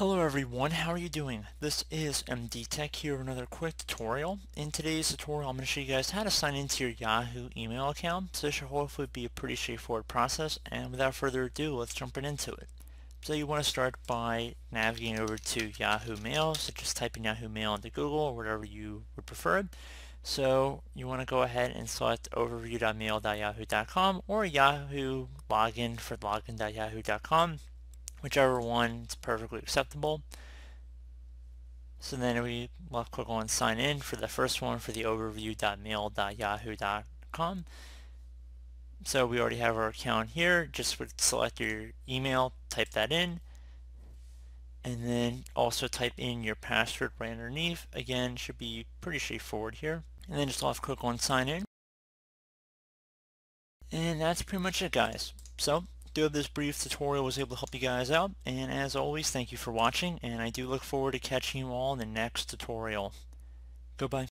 Hello everyone, how are you doing? This is MD Tech here with another quick tutorial. In today's tutorial, I'm going to show you guys how to sign into your Yahoo email account. So this should hopefully be a pretty straightforward process, and without further ado, let's jump right into it. So you want to start by navigating over to Yahoo Mail, so just type in Yahoo Mail into Google or whatever you would prefer. So you want to go ahead and select overview.mail.yahoo.com or Yahoo Login for login.yahoo.com. Whichever one is perfectly acceptable. So then we left click on sign in for the first one for the overview.mail.yahoo.com. So we already have our account here. Just would select your email, type that in, and then also type in your password right underneath. Again, should be pretty straightforward here. And then just left click on sign in. And that's pretty much it, guys. So I hope this brief tutorial was able to help you guys out, and as always, thank you for watching, and I do look forward to catching you all in the next tutorial. Goodbye.